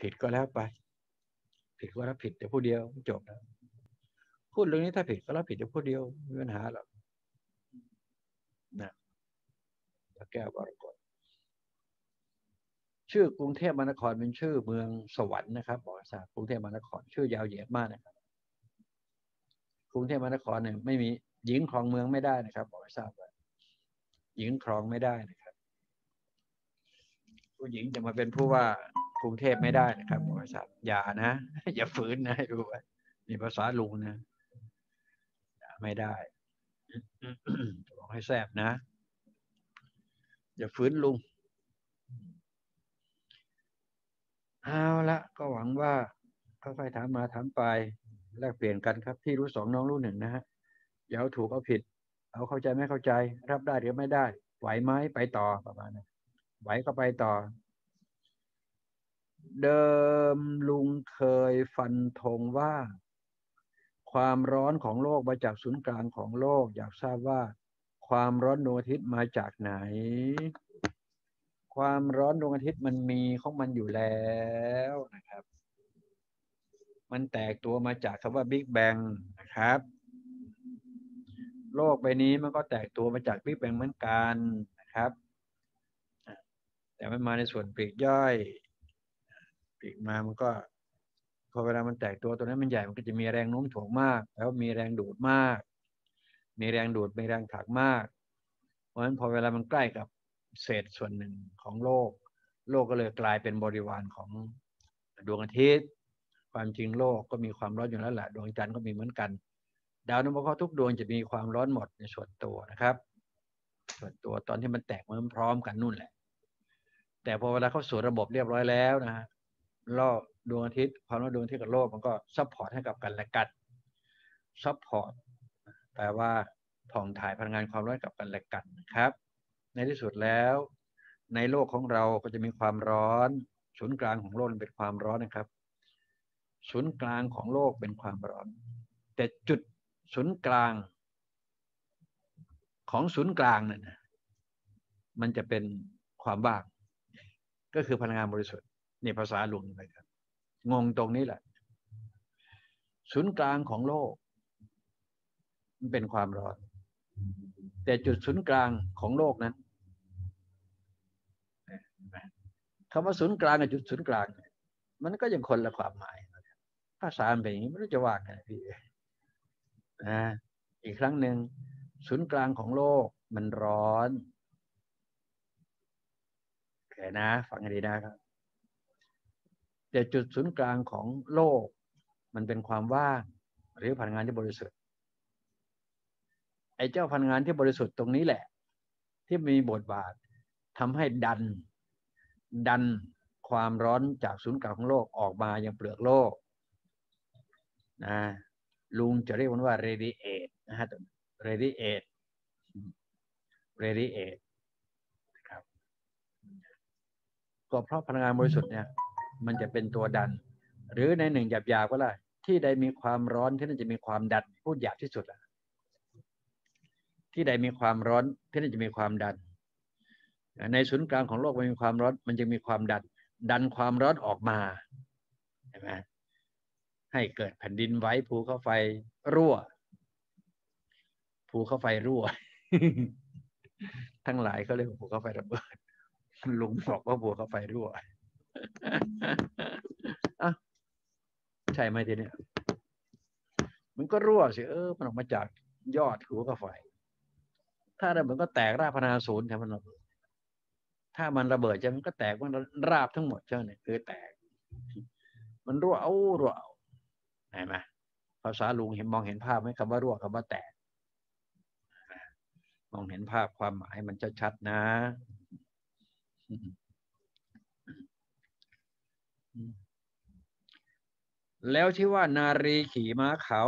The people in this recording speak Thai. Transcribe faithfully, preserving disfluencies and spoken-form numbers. ผิดก็แล้วไปผิดก็รับผิดแต่ผู้เดียวจบแล้วพูดเรื่องนี้ถ้าผิดก็รับผิดแต่ผู้เดียวมีปัญหาหรอกนะแก้วบรกตชื่อกรุงเทพมหานครเป็นชื่อเมืองสวรรค์นะครับบอกว่ากรุงเทพมหานครชื่อยาวเหยียดมากนะครับกรุงเทพมหานครเนี่ยไม่มีหญิงครองเมืองไม่ได้นะครับบอกให้ทราบว่าหญิงครองไม่ได้นะครับผู้หญิงจะมาเป็นผู้ว่ากรุงเทพไม่ได้นะครับบอกให้ทราบอย่านะอย่าฝืนนะดูไว้นี่ภาษาลุงนะไม่ได้ บอกให้แซ่บนะอย่าฝืนลุงเอาละก็หวังว่าค่อยๆถามมาถามไปแลกเปลี่ยนกันครับที่รู้สองน้องรู้หนึ่งนะฮะอย่าเอาถูกเอาผิดเอาเข้าใจไม่เข้าใจรับได้หรือไม่ได้ไหวไหมไปต่อประมาณนั้นไหวก็ไปต่อเดิมลุงเคยฟันธงว่าความร้อนของโลกมาจากศูนย์กลางของโลกอยากทราบว่าความร้อนดวงอาทิตย์มาจากไหนความร้อนดวงอาทิตย์มันมีของมันอยู่แล้วนะครับมันแตกตัวมาจากคำว่าบิ๊กแบงนะครับโลกใบนี้มันก็แตกตัวมาจากบิ๊กแบงเหมือนกันนะครับแต่มันมาในส่วนปลีกย่อยปลีกมามันก็พอเวลามันแตกตัวตัวนั้นมันใหญ่มันก็จะมีแรงโน้มถ่วงมากแล้วมีแรงดูดมากมีแรงดูดมีแรงถักมากเพราะฉะนั้นพอเวลามันใกล้กับเศษส่วนหนึ่งของโลกโลกก็เลยกลายเป็นบริวารของดวงอาทิตย์ความจริงโลกก็มีความร้อนอยู่แล้วแหละดวงจันทร์ก็มีเหมือนกันดาวดวงเคราะห์ทุกดวงจะมีความร้อนหมดในส่วนตัวนะครับส่วนตัวตอนที่มันแตกมันพร้อมกันนู่นแหละแต่พอเวลาเข้าสู่ระบบเรียบร้อยแล้วนะฮะโลกดวงอาทิตย์ความร้อนดวงอาทิตย์กับโลกมันก็ซัพพอร์ตให้กับกันและกันซัพพอร์ตแปลว่าถ่องถ่ายพลังงานความร้อนกับกันและกันนะครับในที่สุดแล้วในโลกของเราก็จะมีความร้อนศูนย์กลางของโลกเป็นความร้อนนะครับศูนย์กลางของโลกเป็นความร้อนแต่จุดศูนย์กลางของศูนย์กลางนั่นนะมันจะเป็นความว่างก็คือพลังงานบริสุทธิ์นี่ภาษาลุงเลยครับงงตรงนี้แหละศูนย์กลางของโลกมันเป็นความร้อนแต่จุดศูนย์กลางของโลกนั้นคำว่าศูนย์กลางกับจุดศูนย์กลางมันก็ยังคนละความหมายภาษาเป็นอย่างนี้ไม่รู้จะว่าไงพี่นะอีกครั้งหนึ่งศูนย์กลางของโลกมันร้อนโอเคนะฟังให้ดีนะครับแต่จุดศูนย์กลางของโลกมันเป็นความว่างหรือพลังงานที่บริสุทธิ์ไอ้เจ้าพลังงานที่บริสุทธิ์ตรงนี้แหละที่มีบทบาททำให้ดันดันความร้อนจากศูนย์กลางของโลกออกมายังเปลือกโลกนะลุงจะเรียกมันว่า radiate นะฮะ radiate radiate นะครับก็เพราะพลังงานบริสุทธิ์เนี่ยมันจะเป็นตัวดันหรือในหนึ่งหยาบๆก็ได้ที่ใดมีความร้อนที่นั่นจะมีความดันพูดหยาบที่สุดละที่ใดมีความร้อนที่นั่นจะมีความดันในศูนย์กลางของโลกมันมีความร้อนมันจะมีความดันดันความร้อนออกมาใช่ไหมให้เกิดแผ่นดินไหวภูเขาไฟรั่วภูเขาไฟรั่ว ทั้งหลายก็เลยภูเขาไฟระเบิดลุงบอกว่าภูเขาไฟรั่ว อ่ะใช่ไหมทีเนี้ยมันก็รั่วสิเออมันออกมาจากยอดภูเขาไฟถ้าระเบิดก็แตกราบพนาศูนย์ใช่ไหมมันระเบิดถ้ามันระเบิดจะมันก็แตกมันราบทั้งหมดเจ้าเนี่ยคือแตกมันรั่วเอารั่วเอาเห็นไหมภาษาลุงเห็นมองเห็นภาพไหมคำว่ารั่วคำว่าแตกมองเห็นภาพความหมายมันชัดๆนะแล้วที่ว่านารีขี่ม้าขาว